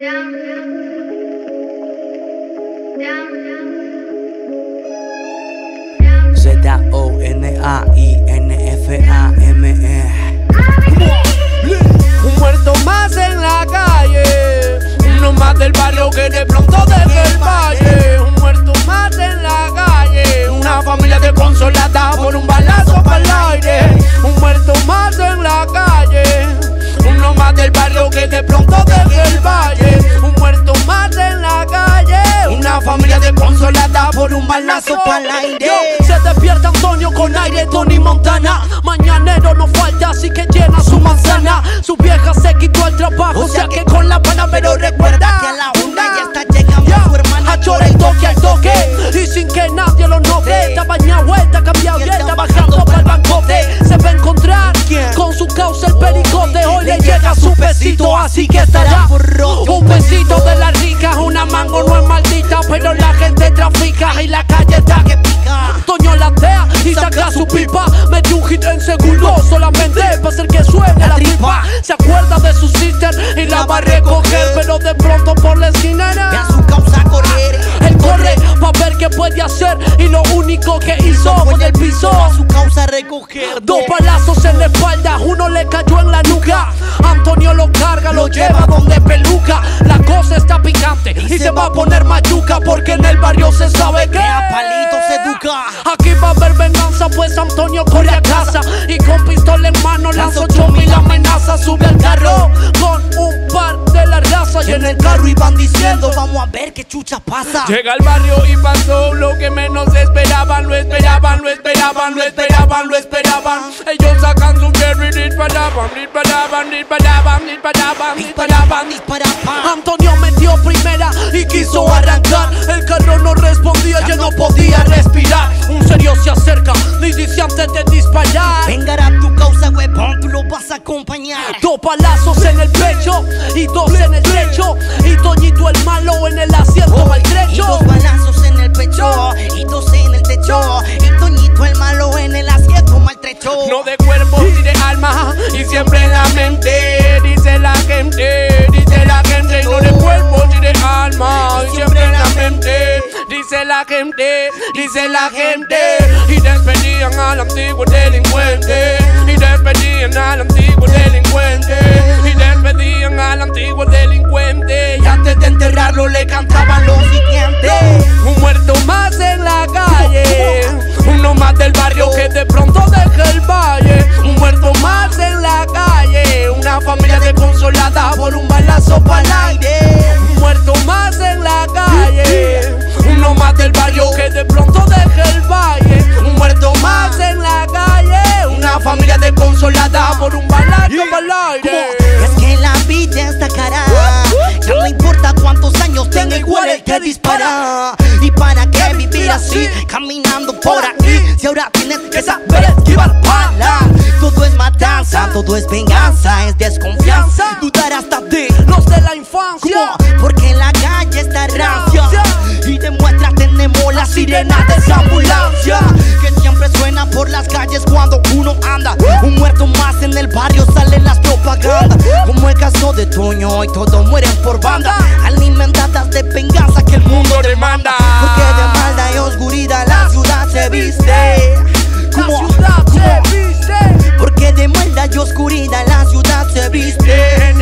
ZONA INFAME. Un muerto más en la calle, uno más del barrio que de pronto desde el valle. Un muerto más en la calle, una familia desconsolada por un balazo para el aire. Un muerto más en la calle, uno más del barrio que de pronto desde el valle. Un muerto más en la calle, una familia desconsolada por un balazo para el aire. Antonio con aire, Tony Montana. Mañanero no falta, así que llena su manzana. Su vieja se quitó el trabajo, o sea que con la pana, pero recuerda que a la una ya está llegando su hermana. A chora y toque al toque, y sin que nadie lo note. Está bañado, vuelta, cambiado y está bajando para el bancote. Se va a encontrar con su causa el pericote. Hoy le llega su besito, así que estará un besito de la rica. Una mango no es maldita, pero la gente trafica y la calle está que pica. Toño latea y saca su pipa, mete un hit en segundo solamente para hacer que suene la tripa. Se acuerda de su sister y la va a recoger, pero de pronto por la esquina ve a su causa correr. Él corre pa' ver qué puede hacer y lo único que hizo fue el piso a su causa recoger. Dos balazos en la espalda, uno le cayó en la nuca. Antonio lo carga, lo lleva donde peluca. La cosa está picante y se va a poner machuca, porque en el barrio se sabe que a palitos se educa. Aquí va a haber venganza, pues Antonio corre a casa y con pistola en mano lanza 8000 amenazas. Sube al carro con un par de la raza y en el carro iban diciendo: vamos a ver qué chucha pasa. Llega al barrio y pasó lo que menos esperaban. Lo esperaban, lo esperaban, lo esperaban, lo esperaban. Ellos sacan su guerra y disparaban, disparaban, disparaban, disparaban, disparaban, disparaban. Antonio metió primera y quiso arrancar. El carro no respondía, ya no podía respirar. Un serio se acerca, le dice antes de disparar: venga a tu causa, huevón, tú lo vas a acompañar. Dos palazos en el pecho y dos en el techo, y Toñito el malo en el asiento maltrecho. Y dos balazos en el pecho y dos en el techo, y Toñito el malo en el asiento maltrecho. No de cuerpo ni de alma, y siempre en la mente, dice la gente, dice la gente. No de cuerpo ni de alma, y siempre en la mente, dice la gente, dice la gente. Y despedían al antiguo delincuente, y despedían al antiguo delincuente, y despedían al antiguo delincuente. Y antes de enterrarlo le cantaban lo siguiente: un muerto más en la calle, uno más del barrio que de pronto deja el valle. Un muerto más en la calle, una familia desconsolada por un balazo para el aire. Un muerto más en la calle, uno más del barrio que de pronto deja el valle. Un muerto más en la calle, una familia desconsolada por un balazo para el aire. Es que la vida está cara, ya no importa cuántos años tenga, igual el que dispara. ¿Y para qué vivir así, caminando por aquí, si ahora tienes que saber esquivar balas? Todo es matanza, todo es venganza, es desconfianza, dudar hasta de los de la infancia. Porque en la calle está rancia y de muestra tenemos la sirena de esa ambulancia que siempre suena por las calles cuando uno anda. Un muerto más en el barrio, salen las propagandas, como el caso de Toño, y todos mueren por banda, alimentadas de venganza que el mundo demanda. Porque de maldad y oscuridad la ciudad se viste, como porque de maldad y oscuridad la ciudad se viste.